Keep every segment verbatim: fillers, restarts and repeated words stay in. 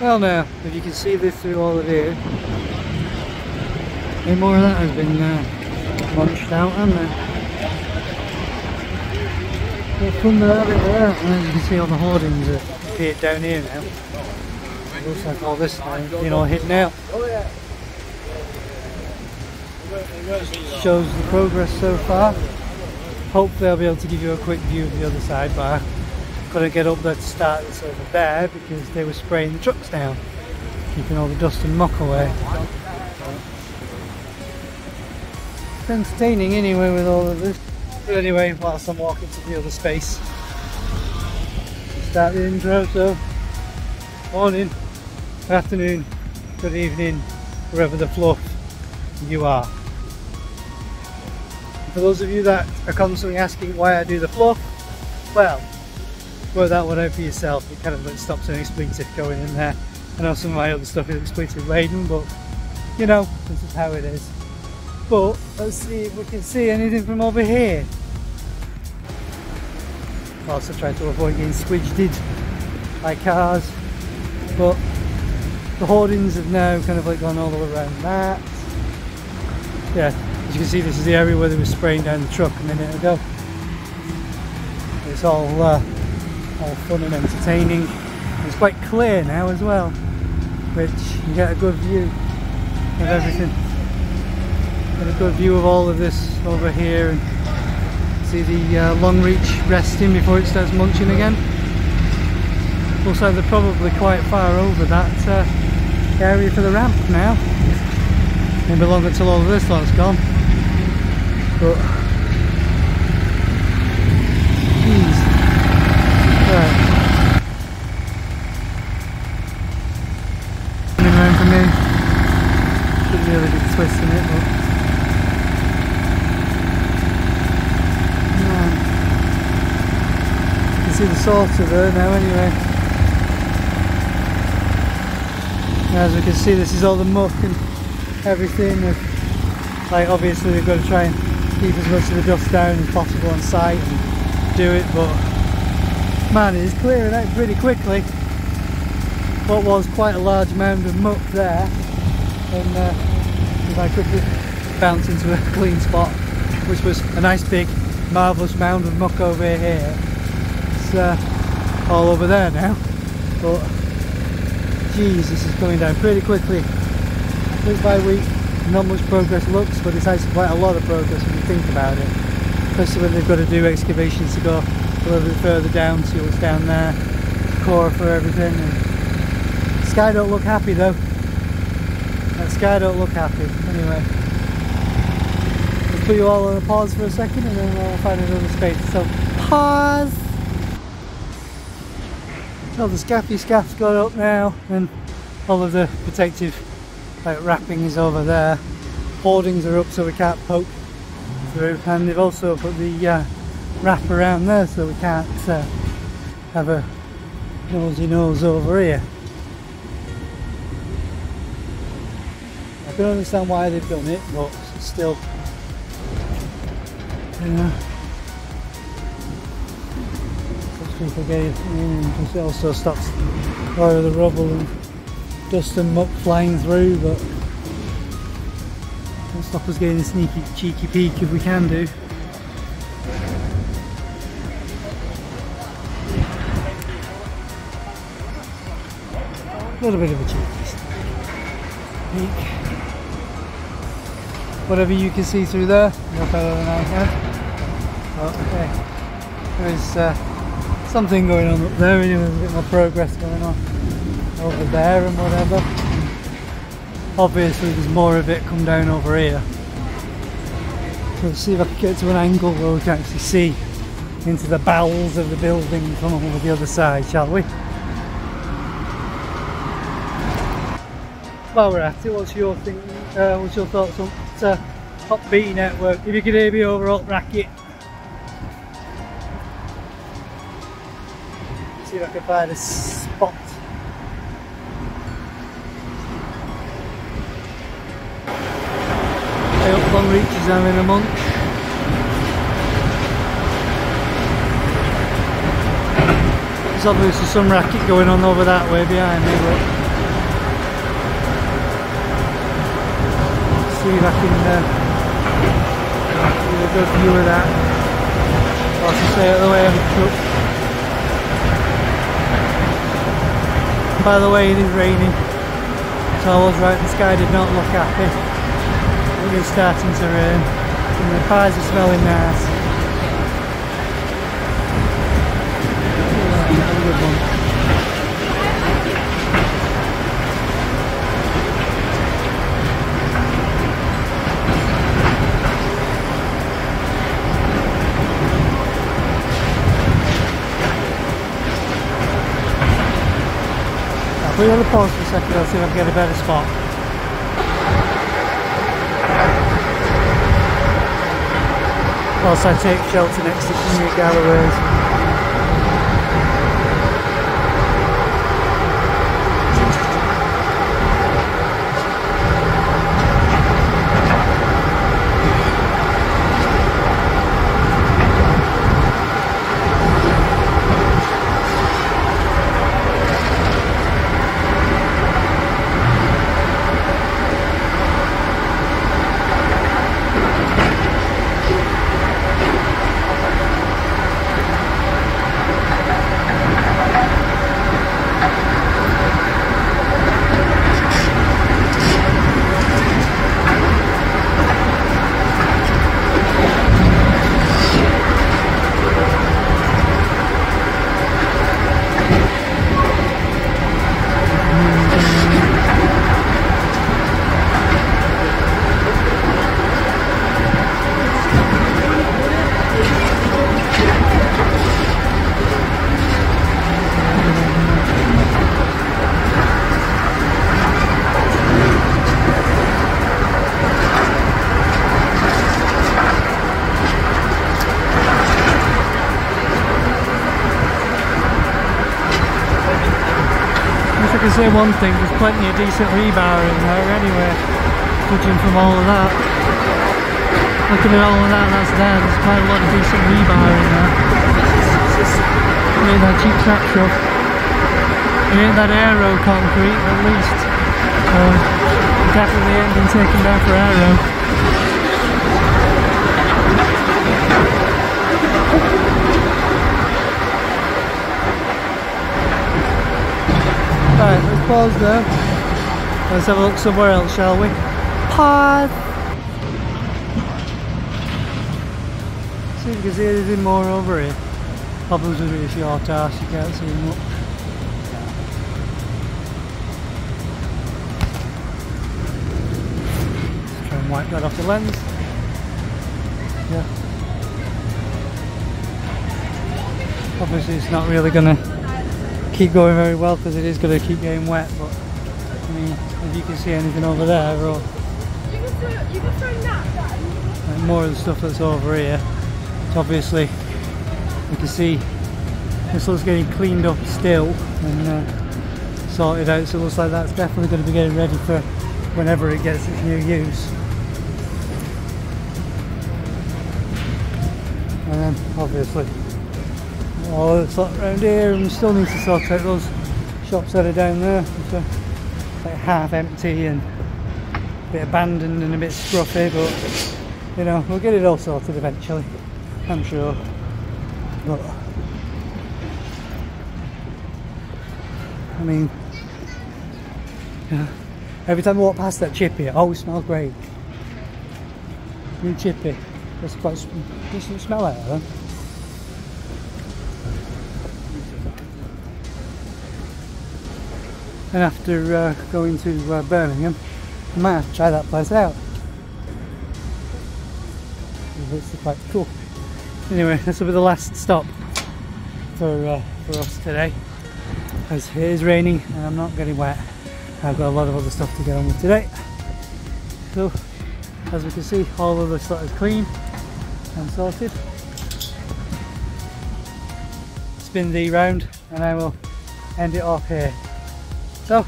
Well now, if you can see this through all of here, no more of that has been uh, munched out, hasn't it? Well, from the rabbit there, and as you can see all the hoardings are appeared down here now. It looks like all this thing, you know, hidden out. Shows the progress so far. Hopefully I'll be able to give you a quick view of the other side, but I couldn't get up there to start this over there because they were spraying the trucks down, keeping all the dust and muck away. It's entertaining anyway with all of this. But anyway, whilst I'm walking to the other space, start the intro. So morning, afternoon, good evening, wherever the fluff you are. For those of you that are constantly asking why I do the fluff, well, work that one out for yourself. It kind of like stops any expletive going in there. I know some of my other stuff is expletive laden, but you know, this is how it is. But let's see if we can see anything from over here. Whilst I try to avoid getting squidged by cars, but the hoardings have now kind of like gone all the way around that. Yeah. As you can see, this is the area where they were spraying down the truck a minute ago. It's all, uh, all fun and entertaining. It's quite clear now as well, which you get a good view of everything. Get a good view of all of this over here, and see the uh, long reach resting before it starts munching again. Looks like they're probably quite far over that uh, area for the ramp now. Won't be long until all of this lot's gone. But, jeez. Right. Coming around for me. Shouldn't really be twisting it, but. Man. You can see the salter there now, anyway. As we can see, this is all the muck and everything. Like, obviously they've got to try and keep as much of the dust down as possible on site and do it, but man, it's clearing out pretty quickly. What was quite a large mound of muck there, and uh, if I quickly bounced into a clean spot, which was a nice big marvellous mound of muck over here. It's uh, all over there now, but geez, this is coming down pretty quickly. Week by week, not much progress looks, but it's actually quite a lot of progress when you think about it. Especially when they've got to do excavations to go a little bit further down, see what's down there, core for everything. And the sky don't look happy though. That sky don't look happy. Anyway, we'll put you all on a pause for a second, and then we'll find another space. So pause. So the scaffy scaff's got up now, and all of the protective, like, wrapping is over there. Hoardings are up so we can't poke through, and they've also put the uh, wrap around there so we can't uh, have a nosy nose over here. I can understand why they've done it, but still, you know, such people get it in, because it also stops a lot of the rubble and dust and muck flying through, but don't stop us getting a sneaky, cheeky peek if we can do. A little bit of a cheeky peek. Whatever you can see through there, you're better than I can. But okay, there is uh, something going on up there. Anyway, there's a bit more progress going on over there and whatever. Obviously there's more of it come down over here. So let's see if I can get to an angle where we can actually see into the bowels of the building from over the other side, shall we? While we're at it, what's your thing, uh, what's your thoughts on uh, Hop B Network? If you could hear me over Alt Racket. Let's see if I can find a spot. I hope long reaches are in a month. There's obviously some racket going on over that way behind me, but see if I can uh, do a good view of that. Or to say the way I'm truck. By the way, it is raining, so I was right, the sky did not look happy. It is starting to rain and the pies are smelling nice. Another one. Put it on the pause for a second, I'll see if I can get a better spot. Whilst I take shelter next to community galleries. I can say one thing, there's plenty of decent rebar in there anyway, judging from all of that. Looking at all of that that's there, there's quite a lot of decent rebar in there. It ain't that cheap trap truck. It ain't that aero concrete, at least. Um, definitely ain't been taken down for aero. Right, let's pause there. Let's have a look somewhere else, shall we? Pause! See if you can see anything more over here. Problems with really short arse, you can't see much. Let's try and wipe that off the lens. Yeah. Obviously it's not really gonna keep going very well because it is going to keep getting wet, but I mean, if you can see anything over there, or like more of the stuff that's over here, it's obviously, you can see this looks getting cleaned up still and uh, sorted out, so it looks like that's definitely going to be getting ready for whenever it gets its new use. And then obviously all that's lot around here, and we still need to sort out those shops that are down there, which are like half empty and a bit abandoned and a bit scruffy, but you know, we'll get it all sorted eventually, I'm sure. But I mean, you know, every time I walk past that chippy, it always smells great. New chippy, that's quite a decent smell out of them. And after uh, going to uh, Birmingham, I might have to try that place out. It's quite cool. Anyway, this will be the last stop for, uh, for us today, as it is raining and I'm not getting wet. I've got a lot of other stuff to get on with today. So, as we can see, all of this lot is clean and sorted. Spin the round and I will end it off here. So,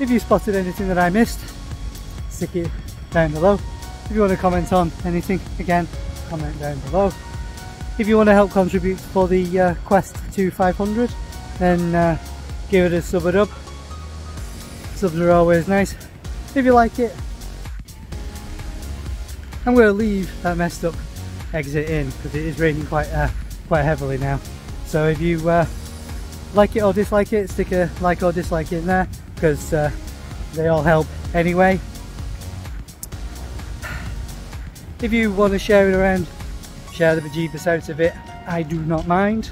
if you spotted anything that I missed, stick it down below. If you want to comment on anything, again, comment down below. If you want to help contribute for the uh, quest to five hundred, then uh, give it a sub a dub. Subs are always nice. If you like it, I'm going to leave that messed up exit in because it is raining quite uh, quite heavily now. So if you uh, like it or dislike it, stick a like or dislike in there, because uh, they all help anyway. If you want to share it around, share the bejeebus out of it, I do not mind.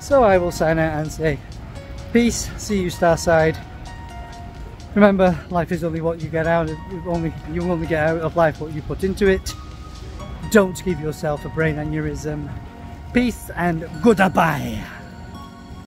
So I will sign out and say peace, see you Starside. Remember, life is only what you get out of, only, you only get out of life what you put into it. Don't give yourself a brain aneurysm. Peace and goodbye.